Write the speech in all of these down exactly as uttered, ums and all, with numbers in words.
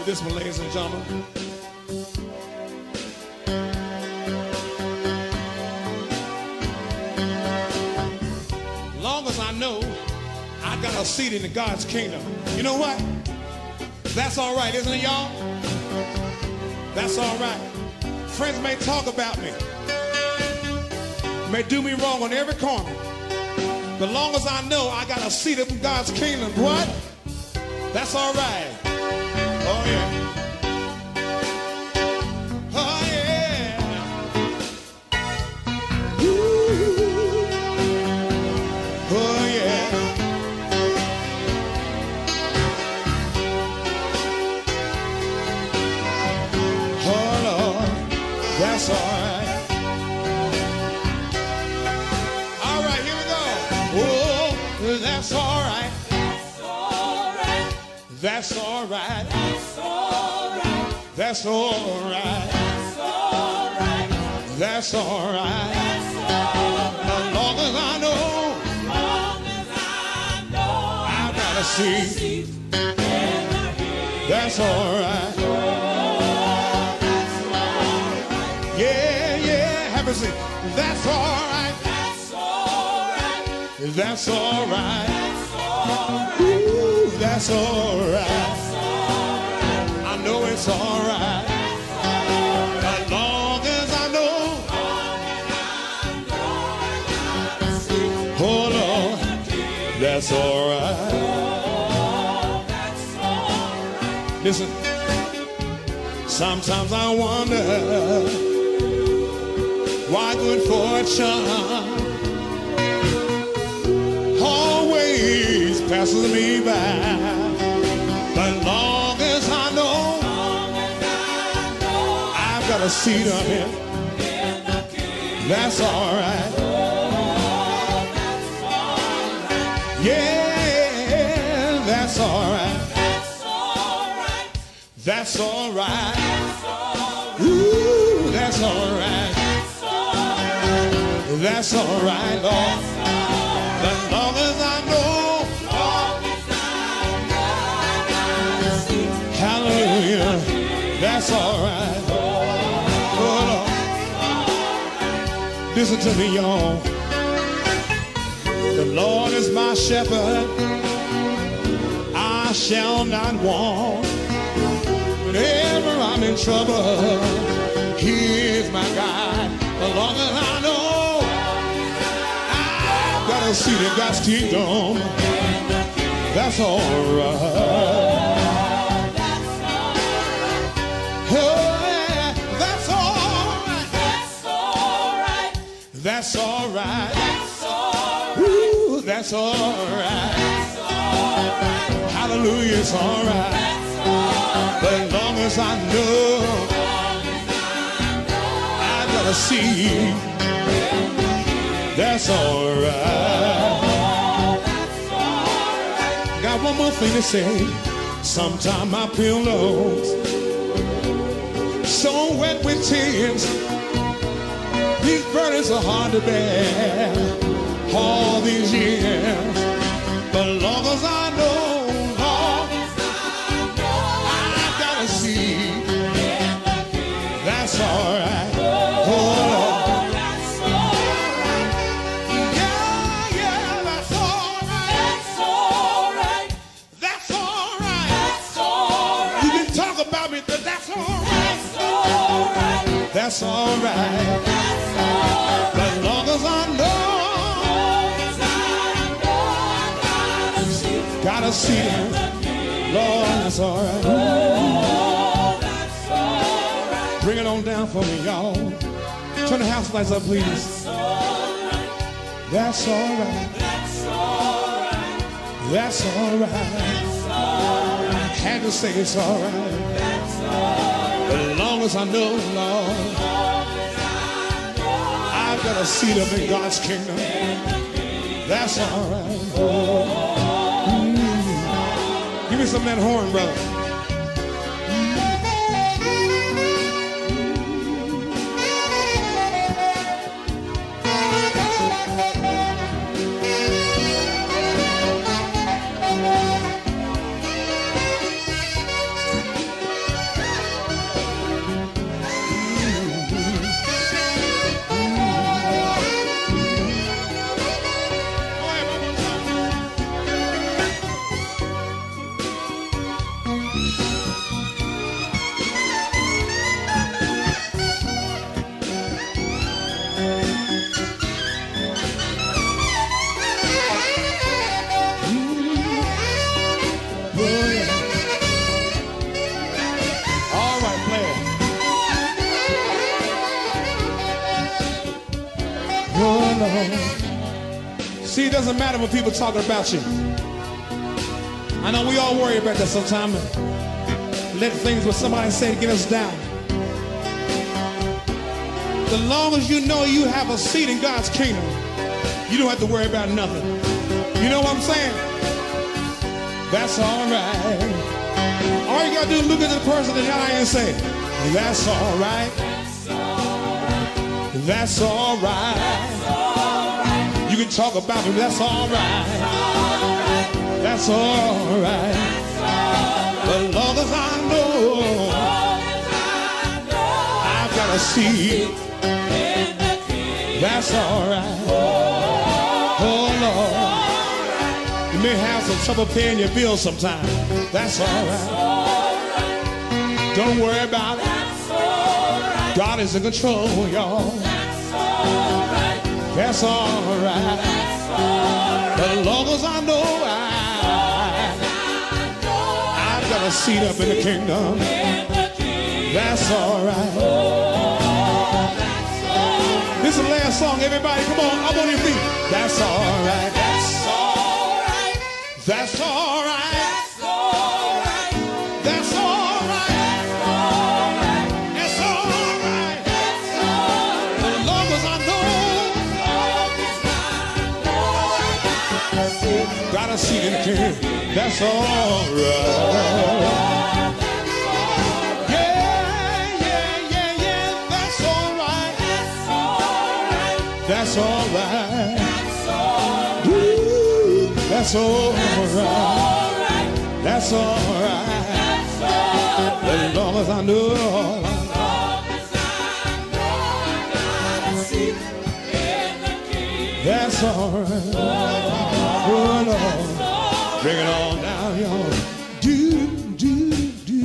with this one, ladies and gentlemen. Long as I know I got a seat in God's kingdom. You know what? That's all right, isn't it, y'all? That's all right. Friends may talk about me, may do me wrong on every corner, but long as I know I got a seat in God's kingdom, what? That's all right. Oh, yeah. Oh, yeah. Ooh. Oh, yeah. Oh, Lord. That's all right. All right, here we go. Whoa, that's all right. That's all right. That's all right. That's all right. That's all right. That's all right. That's all right. As long as I know, as long as I know, I've got a seat. That's all right. That's all right. Yeah, yeah, have a seat. That's all right. That's all right. That's all right. That's all right. That's all right. That's all right. I know it's all right. As long as I know, hold on. That's all right. Listen. Sometimes I wonder why good fortune passes me by, but long as I know, long as I know I've got a seat on him. That's all right. Oh, that's all right. Yeah, that's all right. That's all right. That's all right. That's all right. Ooh, that's all right. That's all right. That's all right, Lord. But long as I know. That's all right. Oh, Lord. Listen to me, y'all. The Lord is my shepherd, I shall not want. Whenever I'm in trouble, He is my guide. The longer I know, I've got a seat in God's kingdom. That's all right. That's all right. That's all right. Ooh, that's all right. That's all right. Hallelujah, it's all right. That's all right. But as long as I know, I gotta see. That's all right. That's all right. Got one more thing to say. Sometimes my pillows so wet with tears. These burdens are hard to bear all these years, but long as I know, long as I know, I've got a seat. That's all right. Oh, that's all right. Yeah, yeah, that's all right. That's all right. That's all right. That's all right. You can talk about me, but that's all right. That's all right. That's all right. As long as I know, gotta see it, Lord, that's all right. Oh, that's all right. Bring it on down for me, y'all. Turn the house lights up, please. That's all right. That's all right. That's all right. That's all right. That's all right. I had to say it's all right. That's all right. As long as I know, Lord, I've got a seat up in God's kingdom. That's all right. Mm. Give me some of that horn, brother. Oh, Lord. See, it doesn't matter what people talking about you. I know we all worry about that sometimes. Let things what somebody say get us down. As long as you know you have a seat in God's kingdom, you don't have to worry about nothing. You know what I'm saying? That's all right. All you got to do is look at the person in the eye and say, that's all right. That's all right. You can talk about me. That's all right. That's all right. As long as I know I've got a seat. That's all right. Oh, Lord. You may have some trouble paying your bills sometime. That's all right. Don't worry about it. God is in control, y'all. That's all right. But as long as I know I, I've got a seat up in the kingdom. That's all right. This is the last song, everybody. Come on, up on your feet. That's all right. That's all right. That's all right. That's all right. That's all right. That's all right. That's all right. As long as I know, got a seat in the kingdom. That's all right. That's all right. That's all right. Ooh, that's all right. That's all right. As long as I know, I got a seat in the kingdom. That's all right. Oh, Lord. Bring it on down, y'all. Do, do, do.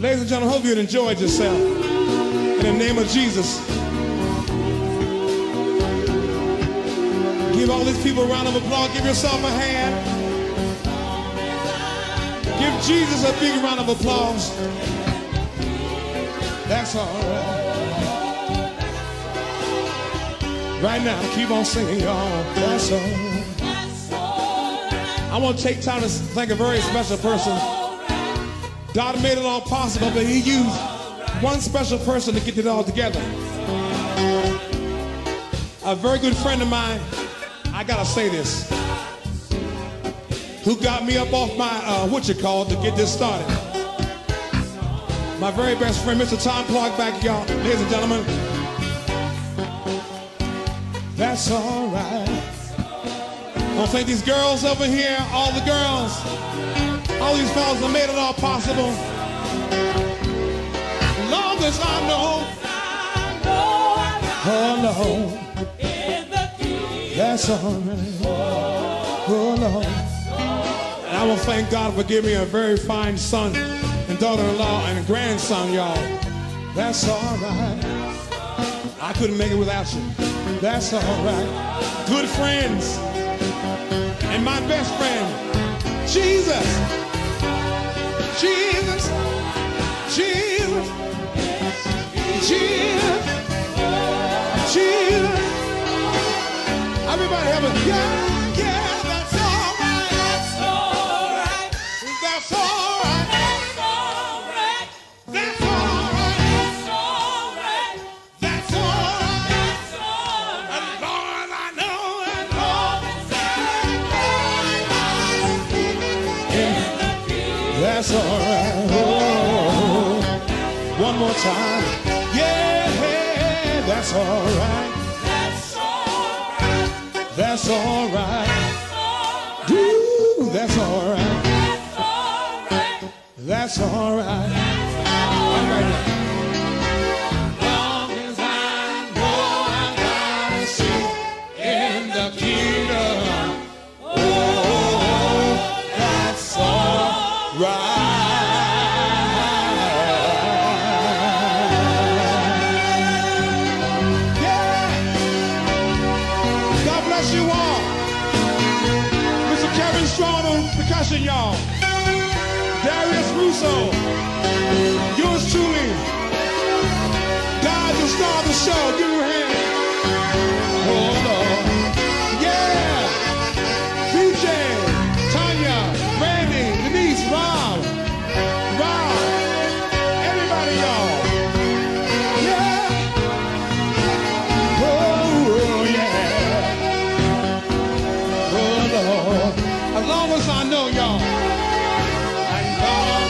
Ladies and gentlemen, hope you enjoyed yourself. In the name of Jesus. Give all these people a round of applause. Give yourself a hand. Give Jesus a big round of applause. That's all right. Right now, keep on singing, y'all. That's all right. I want to take time to thank a very special person. God made it all possible, but he used one special person to get it all together. A very good friend of mine, I gotta say this, who got me up off my, uh, what you call, to get this started. My very best friend, Mister Tom Clark, back y'all, ladies and gentlemen. That's all right. I want to thank these girls over here, all the girls, all these fellas that made it all possible. As long as I know, oh, no. That's all right. Oh, Lord. And I will thank God for giving me a very fine son and daughter-in-law and a grandson, y'all. That's all right. I couldn't make it without you. That's all right. Good friends. And my best friend, Jesus. Jesus. Jesus. Jesus. Jesus. Everybody have a yeah, yeah, that's all right. That's all right. That's all right. That's all right. That's all right. That's all right. That's all right. And Lord, I know and Lord is there. That's all right. Oh, one more time. Yeah, that's all right. That's all right. Ooh, that's all right. That's all right. All right. As long as I know I've got a seat in the kingdom. Oh, that's all right. Yeah. God bless you all. Percussion, y'all. Darius Russo. Yours truly. God, the star of the show. Give him a hand. on, y'all. And God.